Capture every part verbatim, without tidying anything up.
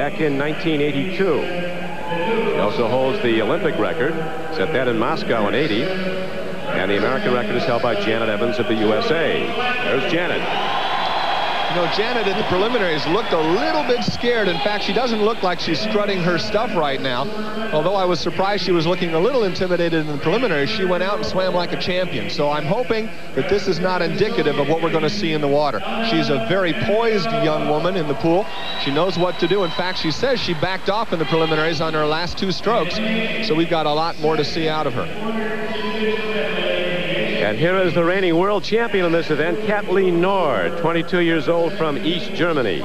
back in nineteen eighty-two. She also holds the Olympic record, set that in Moscow in eighty. And the American record is held by Janet Evans of the U S A. There's Janet. You know, Janet at the preliminaries looked a little bit scared. In fact, she doesn't look like she's strutting her stuff right now. Although I was surprised she was looking a little intimidated in the preliminaries, she went out and swam like a champion. So I'm hoping that this is not indicative of what we're going to see in the water. She's a very poised young woman in the pool. She knows what to do. In fact, she says she backed off in the preliminaries on her last two strokes. So we've got a lot more to see out of her. And here is the reigning world champion in this event, Kathleen Nord, twenty-two years old, from East Germany.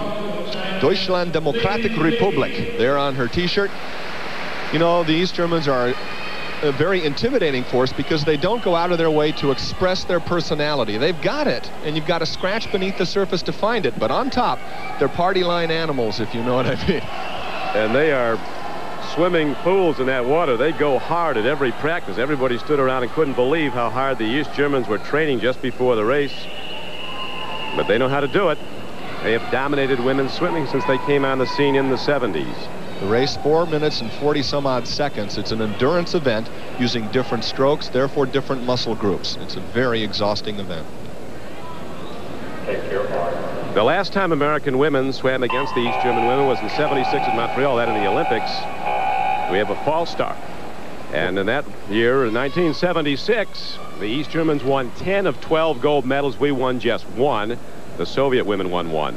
Deutschland Democratic Republik, there on her T-shirt. You know, the East Germans are a very intimidating force because they don't go out of their way to express their personality. They've got it, and you've got to scratch beneath the surface to find it. But on top, they're party line animals, if you know what I mean. And they are swimming pools in that water. They go hard at every practice. Everybody stood around and couldn't believe how hard the East Germans were training just before the race. But they know how to do it. They have dominated women's swimming since they came on the scene in the seventies. The race, four minutes and forty some odd seconds. It's an endurance event using different strokes, therefore different muscle groups. It's a very exhausting event. Take your mark. The last time American women swam against the East German women was in seventy-six in Montreal, that in the Olympics. We have a false start. And in that year, in nineteen seventy-six, the East Germans won ten of twelve gold medals. We won just one. The Soviet women won one.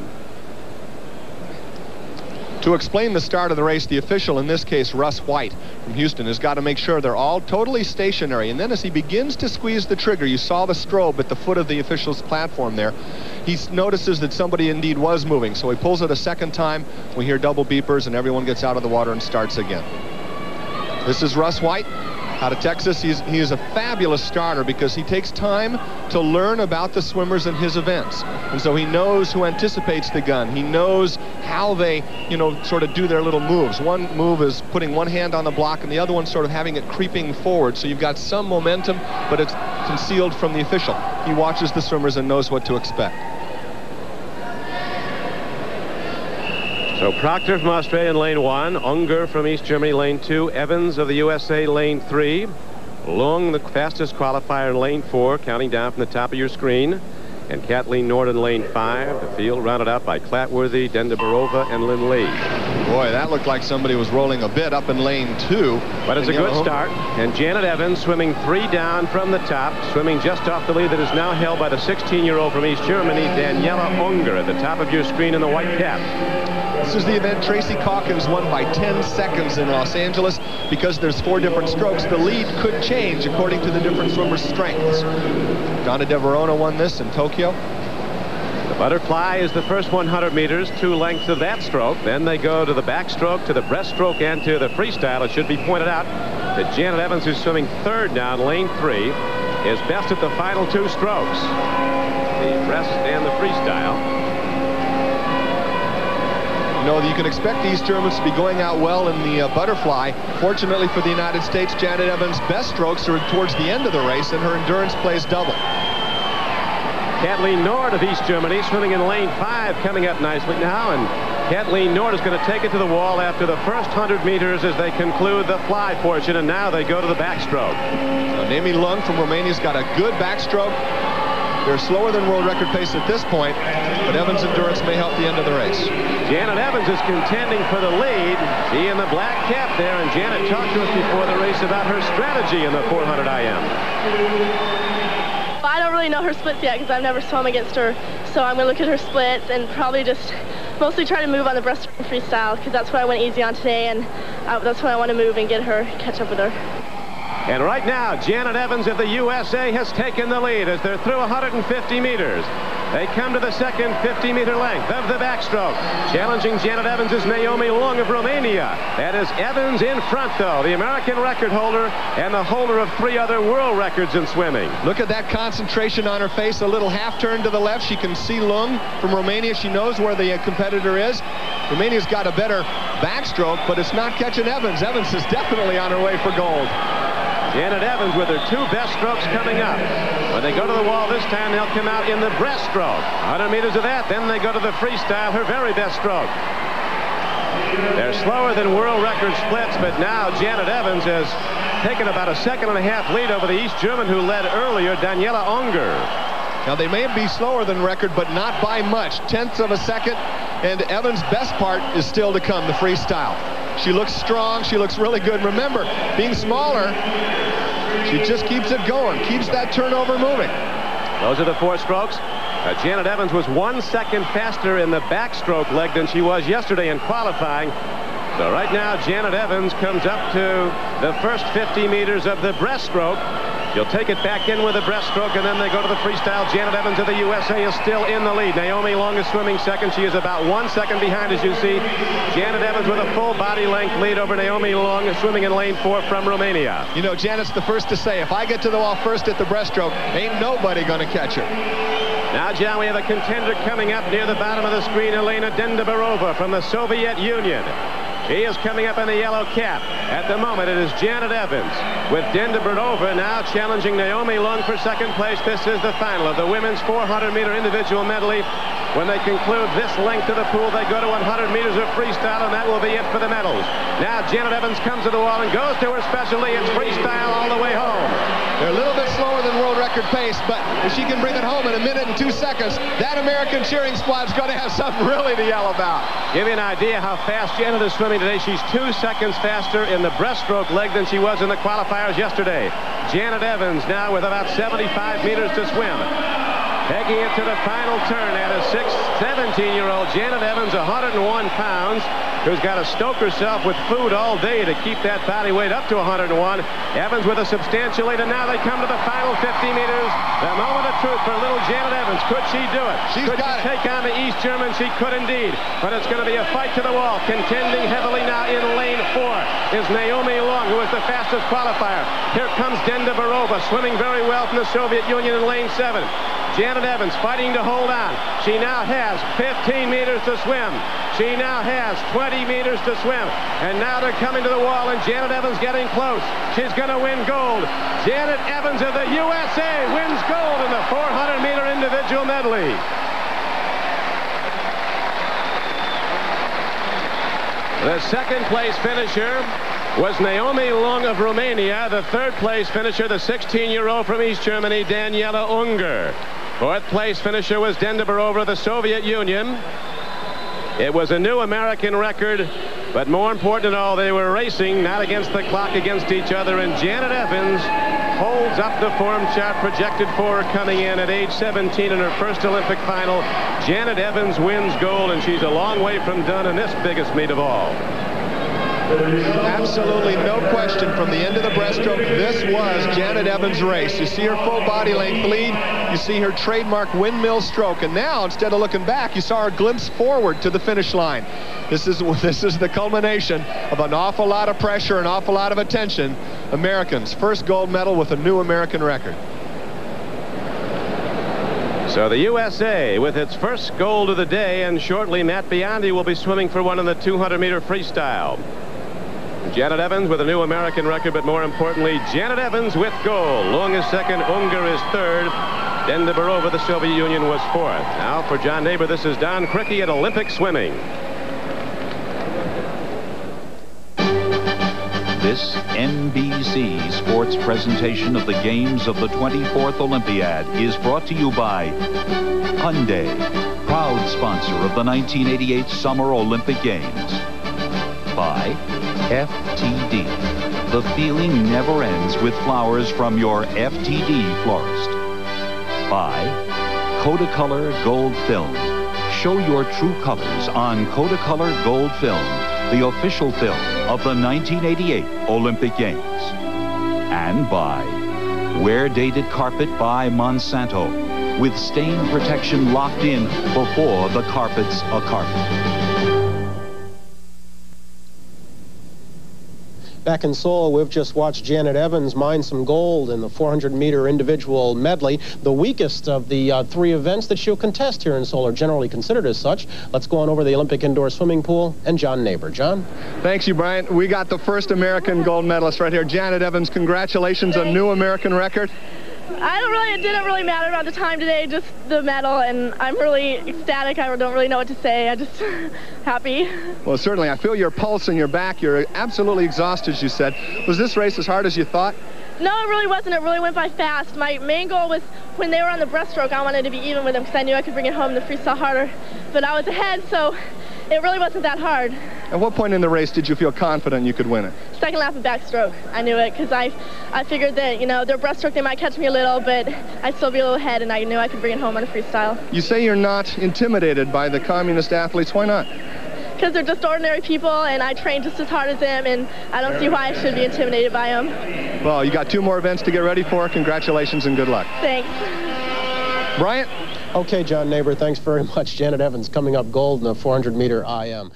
To explain the start of the race, the official, in this case, Russ White from Houston, has got to make sure they're all totally stationary. And then as he begins to squeeze the trigger, you saw the strobe at the foot of the official's platform there. He notices that somebody indeed was moving, so he pulls it a second time. We hear double beepers, and everyone gets out of the water and starts again. This is Russ White out of Texas. He's, he is a fabulous starter because he takes time to learn about the swimmers and his events. And so he knows who anticipates the gun. He knows how they, you know, sort of do their little moves. One move is putting one hand on the block and the other one sort of having it creeping forward. So you've got some momentum, but it's concealed from the official. He watches the swimmers and knows what to expect. So Proctor from Australia in lane one, Unger from East Germany lane two, Evans of the U S A lane three, Lung the fastest qualifier in lane four, counting down from the top of your screen, and Kathleen Nord in lane five. The field rounded out by Clatworthy, Dendeberova, and Lin Lee. Boy, that looked like somebody was rolling a bit up in lane two. But it's a good start. And Janet Evans swimming three down from the top, swimming just off the lead that is now held by the sixteen-year-old from East Germany, Daniela Hunger, at the top of your screen in the white cap. This is the event Tracy Calkins won by ten seconds in Los Angeles. Because there's four different strokes, the lead could change according to the different swimmers' strengths. Donna DeVarona won this in Tokyo. The butterfly is the first one hundred meters, two lengths of that stroke. Then they go to the backstroke, to the breaststroke, and to the freestyle. It should be pointed out that Janet Evans, who's swimming third down lane three, is best at the final two strokes, the breast and the freestyle. No, you can expect the East Germans to be going out well in the uh, butterfly. Fortunately for the United States, Janet Evans' best strokes are towards the end of the race, and her endurance plays double. Kathleen Nord of East Germany swimming in lane five, coming up nicely now, and Kathleen Nord is going to take it to the wall after the first one hundred meters as they conclude the fly portion, and now they go to the backstroke. So Noemi Lung from Romania's got a good backstroke. They're slower than world record pace at this point, but Evans' endurance may help the end of the race. Janet Evans is contending for the lead. She in the black cap there, and Janet talked to us before the race about her strategy in the four hundred I M. I don't really know her splits yet because I've never swum against her, so I'm going to look at her splits and probably just mostly try to move on the breaststroke freestyle because that's what I went easy on today, and uh, that's what I want to move and get her, catch up with her. And right now, Janet Evans of the U S A has taken the lead as they're through one hundred fifty meters. They come to the second fifty-meter length of the backstroke. Challenging Janet Evans is Naomi Lung of Romania. That is Evans in front, though, the American record holder and the holder of three other world records in swimming. Look at that concentration on her face, a little half turn to the left. She can see Lung from Romania. She knows where the competitor is. Romania's got a better backstroke, but it's not catching Evans. Evans is definitely on her way for gold. Janet Evans with her two best strokes coming up. When they go to the wall this time, they'll come out in the breaststroke. one hundred meters of that, then they go to the freestyle, her very best stroke. They're slower than world record splits, but now Janet Evans has taken about a second and a half lead over the East German who led earlier, Daniela Hunger. Now, they may be slower than record, but not by much. Tenths of a second, and Evans' best part is still to come, the freestyle. She looks strong. She looks really good. Remember, being smaller, she just keeps it going, keeps that turnover moving. Those are the four strokes. Uh, Janet Evans was one second faster in the backstroke leg than she was yesterday in qualifying. So right now, Janet Evans comes up to the first fifty meters of the breaststroke. She'll take it back in with a breaststroke, and then they go to the freestyle. Janet Evans of the U S A is still in the lead. Noemi Lung is swimming second. She is about one second behind, as you see. Janet Evans with a full body length lead over Noemi Lung, swimming in lane four from Romania. You know, Janet's the first to say, if I get to the wall first at the breaststroke, ain't nobody going to catch her. Now, John, we have a contender coming up near the bottom of the screen, Elena Dendeberova from the Soviet Union. She is coming up in the yellow cap. At the moment, it is Janet Evans with Dendeberova now challenging Noemi Lung for second place. This is the final of the women's four hundred meter individual medley. When they conclude this length of the pool, they go to one hundred meters of freestyle, and that will be it for the medals. Now, Janet Evans comes to the wall and goes to her specialty. It's freestyle all the way home. They're a little bit slower than world record pace, but if she can bring it home in a minute and two seconds, that American cheering squad's going to have something really to yell about. Give you an idea how fast Janet is swimming today. She's two seconds faster in the breaststroke leg than she was in the qualifiers yesterday. Janet Evans now with about seventy-five meters to swim. Taking it to the final turn at a seventeen-year-old Janet Evans, one hundred one pounds, who's got to stoke herself with food all day to keep that body weight up to one hundred one. Evans with a substantial lead, and now they come to the final fifty meters. The moment of truth for little Janet Evans. Could she do it? She's could got she it. Take on the East German? She could indeed, but it's going to be a fight to the wall. Contending heavily now in lane four is Noemi Lung, who is the fastest qualifier. Here comes Dendeberova, swimming very well from the Soviet Union in lane seven. Janet Evans fighting to hold on. She now has fifteen meters to swim. She now has twenty meters to swim. And now they're coming to the wall, and Janet Evans getting close. She's going to win gold. Janet Evans of the U S A wins gold in the four hundred meter individual medley. The second place finisher was Noemi Lung of Romania. The third place finisher, the sixteen-year-old from East Germany, Daniela Hunger. Fourth place finisher was Dendeberova of the Soviet Union. It was a new American record, but more important than all, they were racing, not against the clock, against each other, and Janet Evans holds up the form chart projected for her coming in at age seventeen in her first Olympic final. Janet Evans wins gold, and she's a long way from done in this biggest meet of all. Absolutely no question from the end of the breaststroke, this was Janet Evans' race. You see her full body length lead, you see her trademark windmill stroke, and now instead of looking back, you saw her glimpse forward to the finish line. This is, this is the culmination of an awful lot of pressure, an awful lot of attention. Americans, first gold medal with a new American record. So the U S A with its first gold of the day, and shortly Matt Biondi will be swimming for one in the two hundred meter freestyle. Janet Evans with a new American record, but more importantly, Janet Evans with gold. Lung is second, Unger is third, Dendeberova, the Soviet Union, was fourth. Now for John Naber, this is Don Cricky at Olympic swimming. This N B C Sports presentation of the games of the twenty-fourth Olympiad is brought to you by Hyundai, proud sponsor of the nineteen eighty-eight Summer Olympic Games. By F T D. The feeling never ends with flowers from your F T D florist. By Kodacolor Gold Film. Show your true colors on Kodacolor Gold Film, the official film of the nineteen eighty-eight Olympic Games. And by Wear Dated Carpet by Monsanto, with stain protection locked in before the carpet's a carpet. Back in Seoul, we've just watched Janet Evans mine some gold in the four hundred meter individual medley, the weakest of the uh, three events that she'll contest here in Seoul, or generally considered as such. Let's go on over the Olympic indoor swimming pool and John Naber. John? Thanks you, Brian. We got the first American gold medalist right here, Janet Evans. Congratulations, a new American record. I don't really, it didn't really matter about the time today, just the medal, and I'm really ecstatic. I don't really know what to say. I'm just happy. Well, certainly. I feel your pulse in your back. You're absolutely exhausted, as you said. Was this race as hard as you thought? No, it really wasn't. It really went by fast. My main goal was when they were on the breaststroke, I wanted to be even with them because I knew I could bring it home the freestyle harder, but I was ahead, so it really wasn't that hard. At what point in the race did you feel confident you could win it? Second lap of backstroke. I knew it because I, I figured that, you know, their breaststroke, they might catch me a little, but I'd still be a little ahead, and I knew I could bring it home on a freestyle. You say you're not intimidated by the communist athletes. Why not? Because they're just ordinary people, and I train just as hard as them, and I don't see why I should be intimidated by them. Well, you got two more events to get ready for. Congratulations and good luck. Thanks. Bryant? Okay, John Naber, thanks very much. Janet Evans coming up gold in the four hundred meter I M.